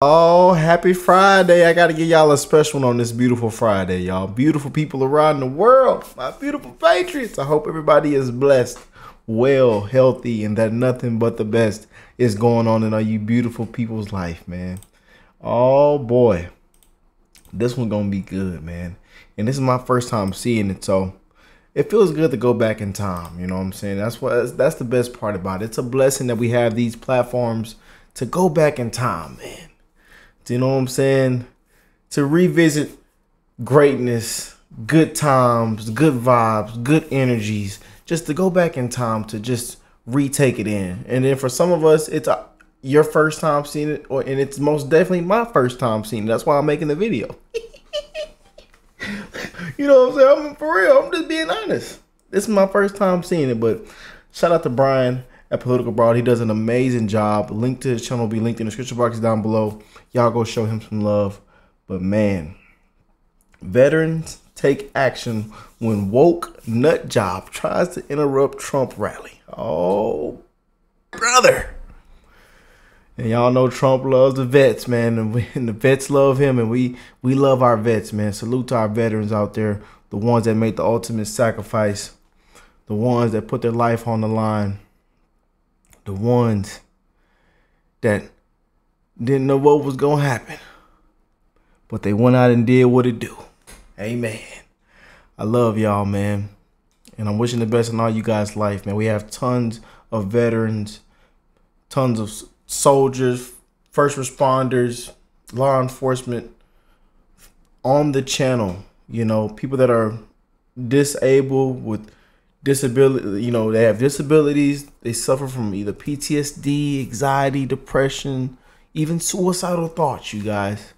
Oh, happy Friday. I gotta give y'all a special one on this beautiful Friday, y'all. Beautiful people around the world, my beautiful patriots. I hope everybody is blessed, well, healthy, and that nothing but the best is going on in all you beautiful people's life, man. Oh boy, this one's gonna be good, man. And this is my first time seeing it, so it feels good to go back in time. You know what I'm saying? That's the best part about it. It's a blessing that we have these platforms to go back in time, man. You know what I'm saying? To revisit greatness, good times, good vibes, good energies, just to go back in time to just retake it in. And then for some of us, it's your first time seeing it, and it's most definitely my first time seeing it. That's why I'm making the video. You know what I'm saying? For real, I'm just being honest. This is my first time seeing it, but shout out to Brian at Political Broad. He does an amazing job. Link to his channel will be linked in the description box down below. Y'all go show him some love. But man, veterans take action when woke nut job tries to interrupt Trump rally. Oh, brother. And y'all know Trump loves the vets, man. And the vets love him. And we love our vets, man. Salute to our veterans out there. The ones that made the ultimate sacrifice. The ones that put their life on the line. The ones that didn't know what was going to happen, but they went out and did what it do. Amen. I love y'all, man. And I'm wishing the best in all you guys' life, man. We have tons of veterans, tons of soldiers, first responders, law enforcement on the channel. You know, people that are disabled with disability, you know, they have disabilities, they suffer from either PTSD, anxiety, depression, even suicidal thoughts, you guys.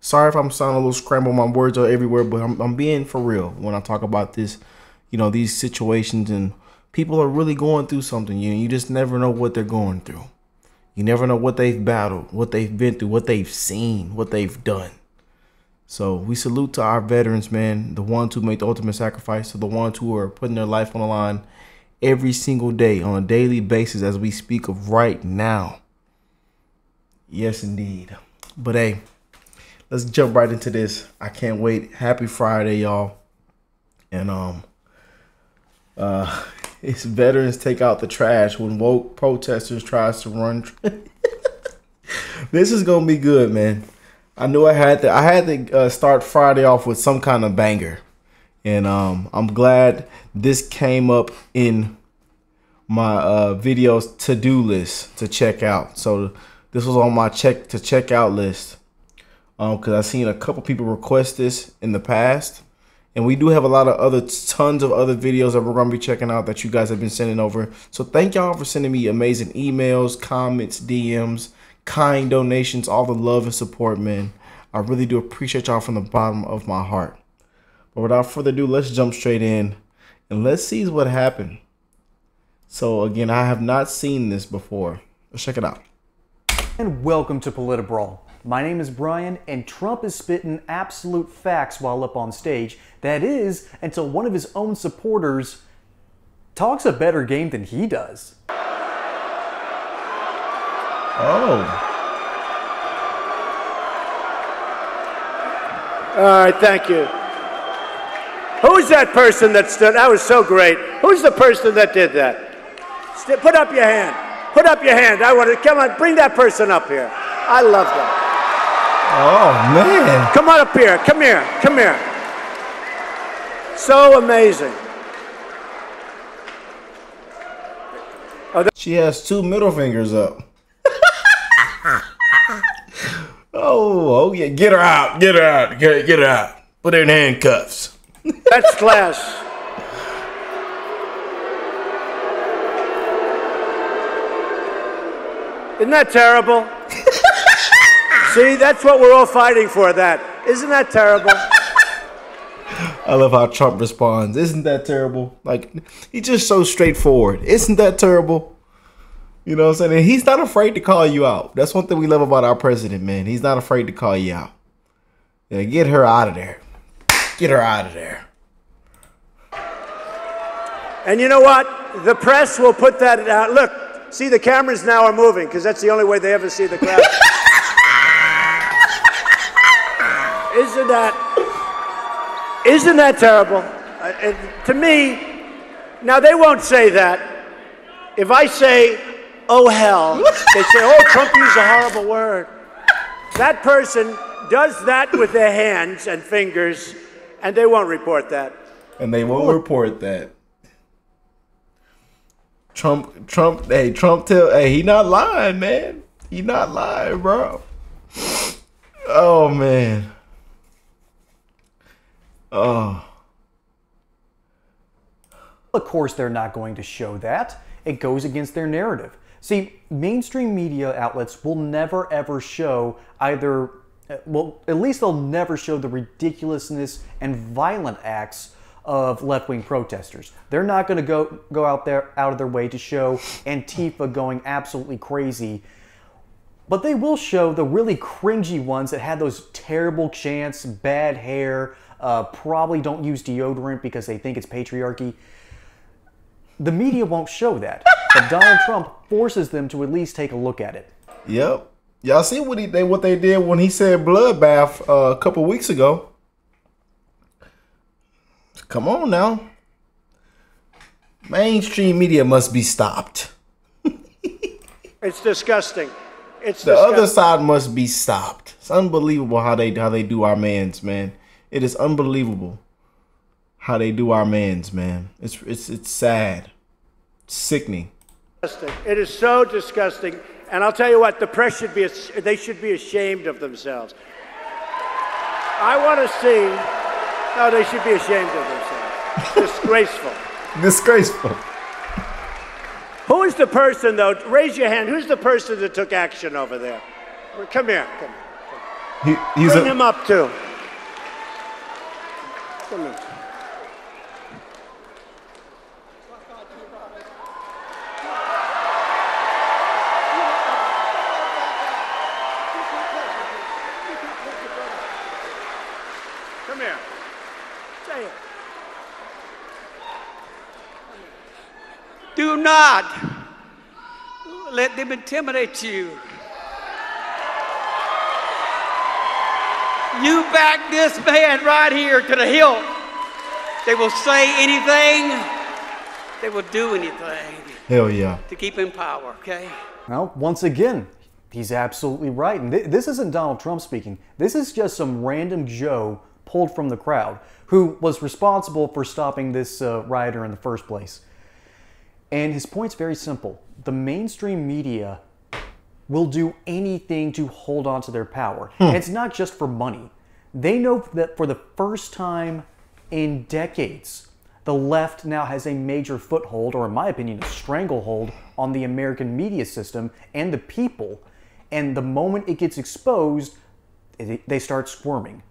Sorry if I'm sounding a little scrambled, my words are everywhere, but I'm being for real when I talk about this, you know, these situations, and people are really going through something. You just never know what they're going through. You never know what they've battled, what they've been through, what they've seen, what they've done. So we salute to our veterans, man, the ones who make the ultimate sacrifice, to the ones who are putting their life on the line every single day on a daily basis as we speak of right now. Yes, indeed. But hey, let's jump right into this. I can't wait. Happy Friday, y'all. And it's veterans take out the trash when woke protesters tries to run. This is going to be good, man. I knew I had to start Friday off with some kind of banger, and I'm glad this came up in my videos to-do list to check out. So this was on my check out list because I've seen a couple people request this in the past, and we do have a lot of tons of other videos that we're gonna be checking out that you guys have been sending over. So thank y'all for sending me amazing emails, comments, DMs, kind donations, all the love and support, man. I really do appreciate y'all from the bottom of my heart. But without further ado, let's jump straight in and let's see what happened. So again, I have not seen this before. Let's check it out. And welcome to PolitiBrawl. My name is Brian, and Trump is spitting absolute facts while up on stage. That is, until one of his own supporters talks a better game than he does. Oh. All right, thank you. Who's that person that stood? That was so great. Who's the person that did that? Put up your hand. Put up your hand. I want to, come on, bring that person up here. I love that. Oh, man. Come on up here. Come here. Come here. So amazing. Oh, she has two middle fingers up. Oh, yeah! Get her out! Get her out! Get her out! Put her in handcuffs. That's class. Isn't that terrible? See, that's what we're all fighting for. That isn't that terrible. I love how Trump responds. Isn't that terrible? Like, he's just so straightforward. Isn't that terrible? You know what I'm saying? And he's not afraid to call you out. That's one thing we love about our president, man. He's not afraid to call you out. Yeah, get her out of there. Get her out of there. And you know what? The press will put that out. Look, see, the cameras now are moving because that's the only way they ever see the crowd. Isn't that terrible? To me, now they won't say that. If I say, oh hell, they say, oh, Trump used a horrible word. That person does that with their hands and fingers, and they won't report that. And they won't report that. Trump, hey, he not lying, man. He not lying, bro. Oh, man. Oh. Of course, they're not going to show that. It goes against their narrative. See, mainstream media outlets will never, ever show either, well, at least they'll never show the ridiculousness and violent acts of left-wing protesters. They're not going to go out of their way to show Antifa going absolutely crazy, but they will show the really cringy ones that had those terrible chants, bad hair, probably don't use deodorant because they think it's patriarchy. The media won't show that, but Donald Trump forces them to at least take a look at it. Yep. Y'all see what they did when he said bloodbath a couple weeks ago. Come on now. Mainstream media must be stopped. It's disgusting. It's the other side must be stopped. It's unbelievable how they do our mans, man. It is unbelievable how they do our mans, man. It's sad. It's sickening. It is so disgusting. And I'll tell you what, the press should be, they should be ashamed of themselves. I want to see, no, they should be ashamed of themselves. Disgraceful. Disgraceful. Who is the person, though, raise your hand, who's the person that took action over there? Come here. Come here. Bring him up, too. Come here. Do not let them intimidate you. You back this man right here to the hilt. They will say anything. They will do anything. Hell yeah. To keep in power, okay? Well, once again, he's absolutely right. And this isn't Donald Trump speaking. This is just some random Joe pulled from the crowd who was responsible for stopping this rioter in the first place. And his point's very simple. The mainstream media will do anything to hold on to their power. And it's not just for money. They know that for the first time in decades, the left now has a major foothold, or in my opinion, a stranglehold on the American media system and the people. And the moment it gets exposed, they start squirming.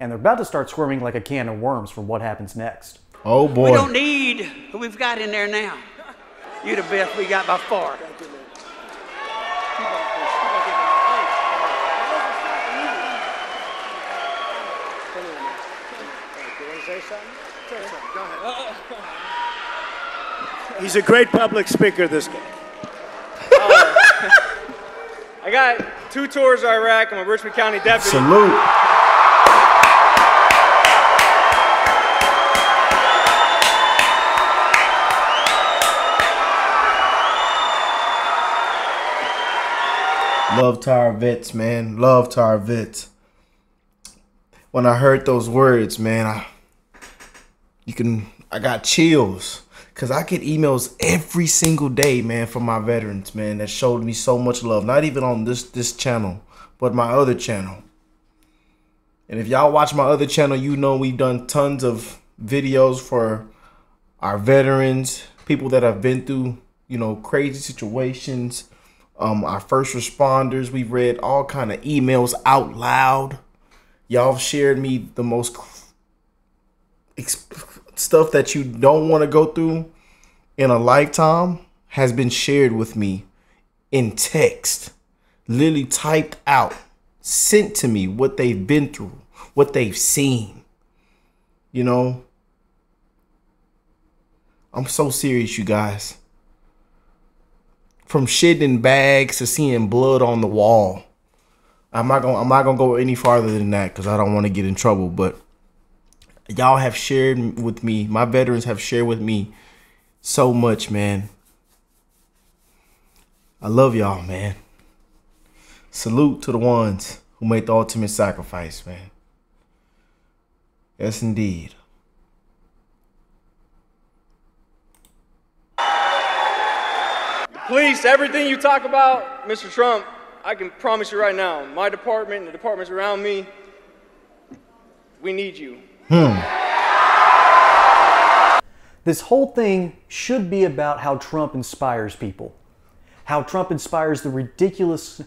And they're about to start squirming like a can of worms for what happens next. Oh, boy. We don't need who we've got in there now. You're the best we got by far. He's a great public speaker, this guy. I got 2 tours to Iraq. I'm a Richmond County deputy. Salute. Love to our vets, man. Love to our vets. When I heard those words, man, I got chills. Cause I get emails every single day, man, from my veterans, man, that showed me so much love. Not even on this channel, but my other channel. And if y'all watch my other channel, you know we've done tons of videos for our veterans, people that have been through, you know, crazy situations. Our first responders, we've read all kind of emails out loud. Y'all shared me the most stuff that you don't want to go through in a lifetime has been shared with me in text, literally typed out, sent to me what they've been through, what they've seen. You know, I'm so serious, you guys. From shitting in bags to seeing blood on the wall. I'm not gonna go any farther than that because I don't want to get in trouble. But y'all have shared with me. My veterans have shared with me so much, man. I love y'all, man. Salute to the ones who made the ultimate sacrifice, man. Yes, indeed. Police, everything you talk about, Mr. Trump, I can promise you right now, my department and the departments around me, we need you. This whole thing should be about how Trump inspires people. How Trump inspires the ridiculous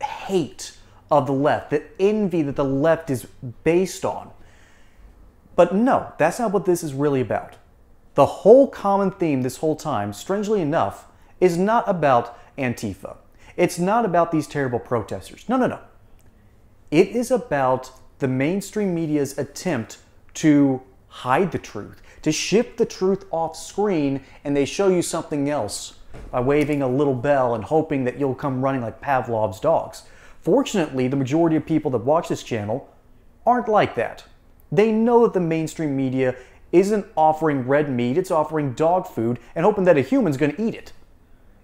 hate of the left, the envy that the left is based on. But no, that's not what this is really about. The whole common theme this whole time, strangely enough, is not about Antifa. It's not about these terrible protesters. No, no, no. It is about the mainstream media's attempt to hide the truth, to ship the truth off screen, and they show you something else by waving a little bell and hoping that you'll come running like Pavlov's dogs. Fortunately, the majority of people that watch this channel aren't like that. They know that the mainstream media isn't offering red meat, it's offering dog food and hoping that a human's gonna eat it.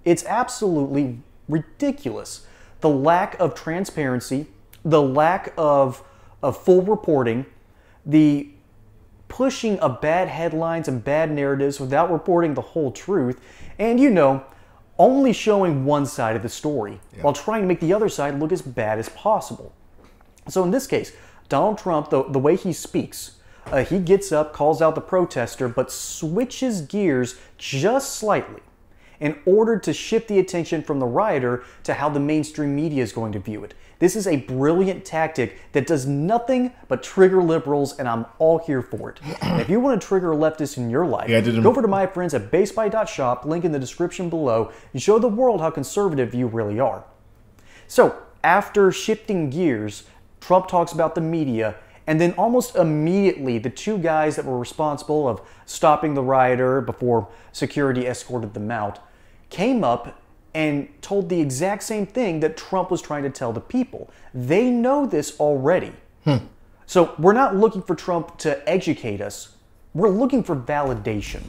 It's absolutely ridiculous. The lack of transparency, the lack of full reporting, the pushing of bad headlines and bad narratives without reporting the whole truth, and you know, only showing one side of the story while trying to make the other side look as bad as possible. So in this case, Donald Trump, the way he speaks, he gets up, calls out the protester, but switches gears just slightly in order to shift the attention from the rioter to how the mainstream media is going to view it. This is a brilliant tactic that does nothing but trigger liberals, and I'm all here for it. And if you want to trigger leftists in your life, go over to my friends at basebuy.shop, link in the description below, and show the world how conservative you really are. So after shifting gears, Trump talks about the media, and then almost immediately the two guys that were responsible of stopping the rioter before security escorted them out came up and told the exact same thing that Trump was trying to tell the people. They know this already. So we're not looking for Trump to educate us. We're looking for validation.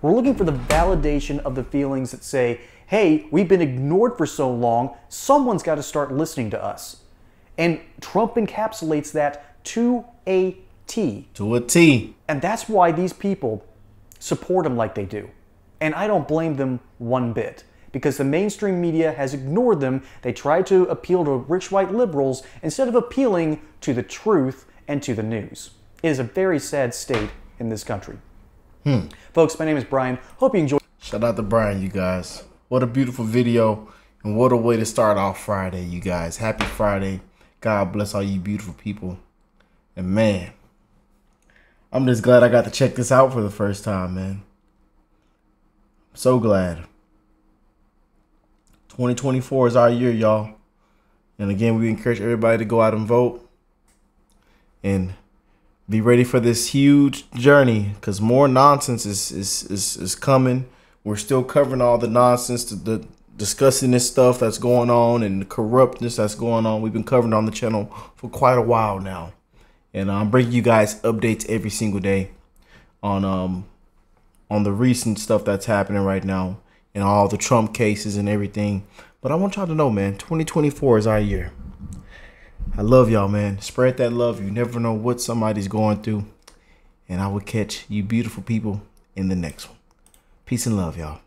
We're looking for the validation of the feelings that say, hey, we've been ignored for so long, someone's got to start listening to us. And Trump encapsulates that to a T. To a T. And that's why these people support him like they do. And I don't blame them one bit, because the mainstream media has ignored them. They try to appeal to rich white liberals instead of appealing to the truth and to the news. It is a very sad state in this country. Folks, my name is Brian. Hope you enjoyed. Shout out to Brian, you guys. What a beautiful video, and what a way to start off Friday, you guys. Happy Friday. God bless all you beautiful people. And man, I'm just glad I got to check this out for the first time, man. So glad. 2024 is our year, y'all. And again, we encourage everybody to go out and vote and be ready for this huge journey, because more nonsense is coming. We're still covering all the nonsense, the discussing this stuff that's going on and the corruptness that's going on. We've been covering on the channel for quite a while now, and I'm bringing you guys updates every single day on the recent stuff that's happening right now and all the Trump cases and everything. But I want y'all to know, man, 2024 is our year. I love y'all, man. Spread that love. You never know what somebody's going through. And I will catch you beautiful people in the next one. Peace and love, y'all.